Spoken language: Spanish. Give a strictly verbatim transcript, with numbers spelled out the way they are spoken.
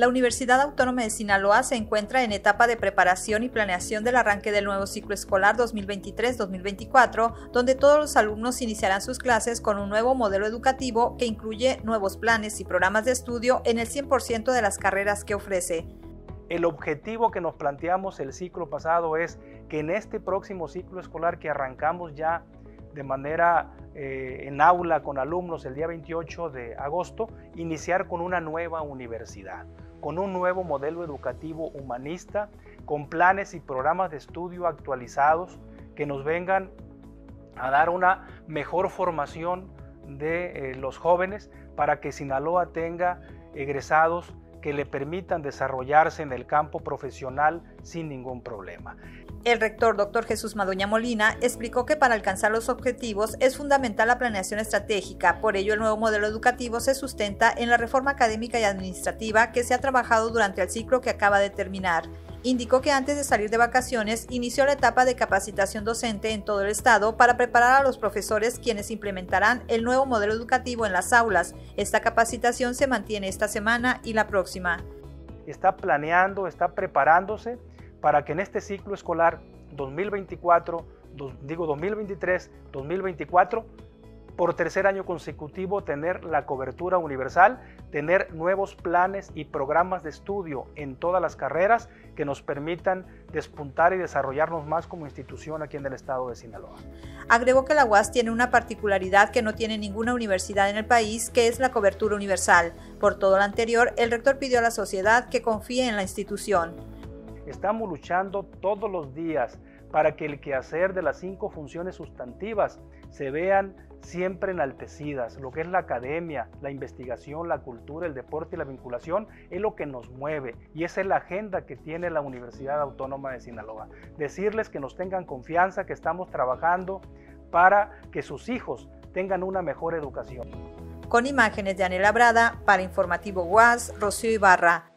La Universidad Autónoma de Sinaloa se encuentra en etapa de preparación y planeación del arranque del nuevo ciclo escolar dos mil veintitrés dos mil veinticuatro, donde todos los alumnos iniciarán sus clases con un nuevo modelo educativo que incluye nuevos planes y programas de estudio en el cien por ciento de las carreras que ofrece. El objetivo que nos planteamos el ciclo pasado es que en este próximo ciclo escolar que arrancamos ya de manera eh, en aula con alumnos el día veintiocho de agosto, iniciar con una nueva universidad, con un nuevo modelo educativo humanista, con planes y programas de estudio actualizados que nos vengan a dar una mejor formación de eh, los jóvenes para que Sinaloa tenga egresados que le permitan desarrollarse en el campo profesional sin ningún problema. El rector doctor Jesús Madoña Molina explicó que para alcanzar los objetivos es fundamental la planeación estratégica, por ello el nuevo modelo educativo se sustenta en la reforma académica y administrativa que se ha trabajado durante el ciclo que acaba de terminar. Indicó que antes de salir de vacaciones inició la etapa de capacitación docente en todo el estado para preparar a los profesores quienes implementarán el nuevo modelo educativo en las aulas. Esta capacitación se mantiene esta semana y la próxima. Está planeando, está preparándose para que en este ciclo escolar dos mil veinticuatro, dos, digo dos mil veintitrés, dos mil veinticuatro, por tercer año consecutivo tener la cobertura universal, tener nuevos planes y programas de estudio en todas las carreras que nos permitan despuntar y desarrollarnos más como institución aquí en el estado de Sinaloa. Agregó que la U A S tiene una particularidad que no tiene ninguna universidad en el país, que es la cobertura universal. Por todo lo anterior, el rector pidió a la sociedad que confíe en la institución. Estamos luchando todos los días para que el quehacer de las cinco funciones sustantivas se vean siempre enaltecidas. Lo que es la academia, la investigación, la cultura, el deporte y la vinculación es lo que nos mueve y esa es la agenda que tiene la Universidad Autónoma de Sinaloa. Decirles que nos tengan confianza, que estamos trabajando para que sus hijos tengan una mejor educación. Con imágenes de Anela Brada, para Informativo U A S, Rocío Ibarra.